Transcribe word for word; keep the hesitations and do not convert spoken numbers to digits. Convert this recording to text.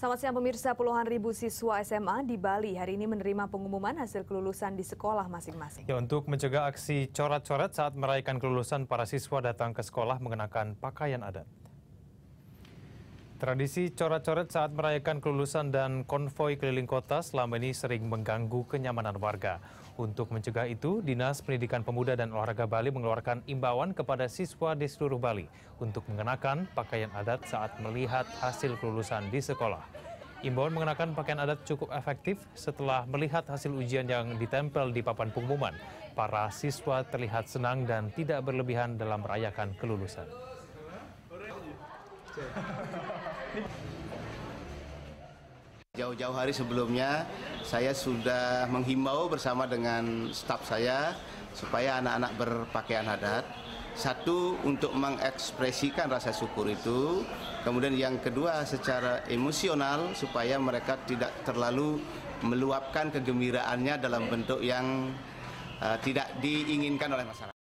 Selamat siang pemirsa, puluhan ribu siswa S M A di Bali hari ini menerima pengumuman hasil kelulusan di sekolah masing-masing. Ya, untuk mencegah aksi coret-coret saat merayakan kelulusan, para siswa datang ke sekolah mengenakan pakaian adat. Tradisi coret-coret saat merayakan kelulusan dan konvoi keliling kota selama ini sering mengganggu kenyamanan warga. Untuk mencegah itu, Dinas Pendidikan Pemuda dan Olahraga Bali mengeluarkan imbauan kepada siswa di seluruh Bali untuk mengenakan pakaian adat saat melihat hasil kelulusan di sekolah. Imbauan mengenakan pakaian adat cukup efektif setelah melihat hasil ujian yang ditempel di papan pengumuman. Para siswa terlihat senang dan tidak berlebihan dalam merayakan kelulusan. Jauh-jauh hari sebelumnya saya sudah menghimbau bersama dengan staf saya supaya anak-anak berpakaian adat. Satu, untuk mengekspresikan rasa syukur itu. Kemudian yang kedua, secara emosional supaya mereka tidak terlalu meluapkan kegembiraannya dalam bentuk yang uh, tidak diinginkan oleh masyarakat.